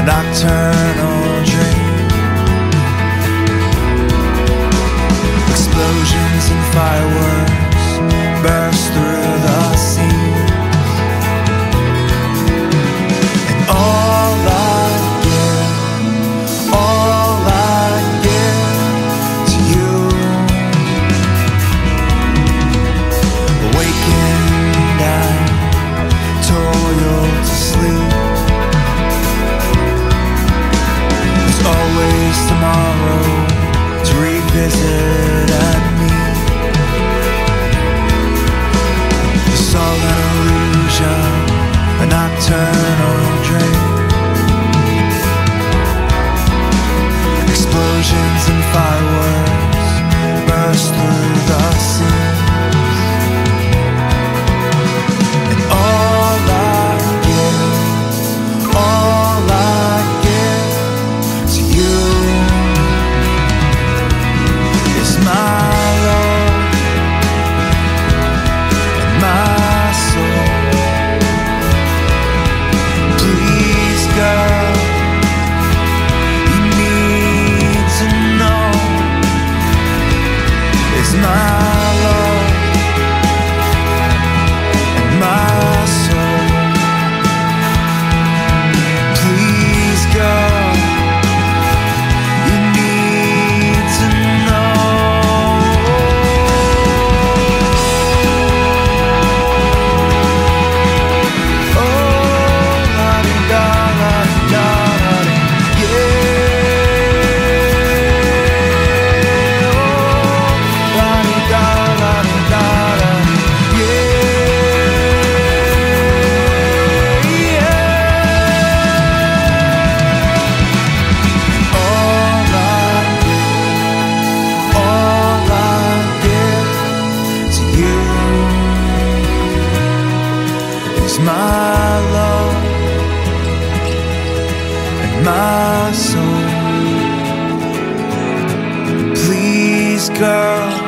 a nocturnal dream. Explosions and fireworks burst through the scenes, and all I give to you. Awaken, I toil to sleep. There's always tomorrow to revisit and meet. It's all an illusion, a nocturnal dream. Explosions and fireworks burst through the scene. And all I give to you is my love and my soul. Please, girl, you need to know it's my love and my soul. Please, girl, you need to know. Oh, la-di-da, la-di-da, la-di, yeah. Oh, la-di-da, la-di-da, la-di, yeah. All I give to you is my love and my soul. Please, girl,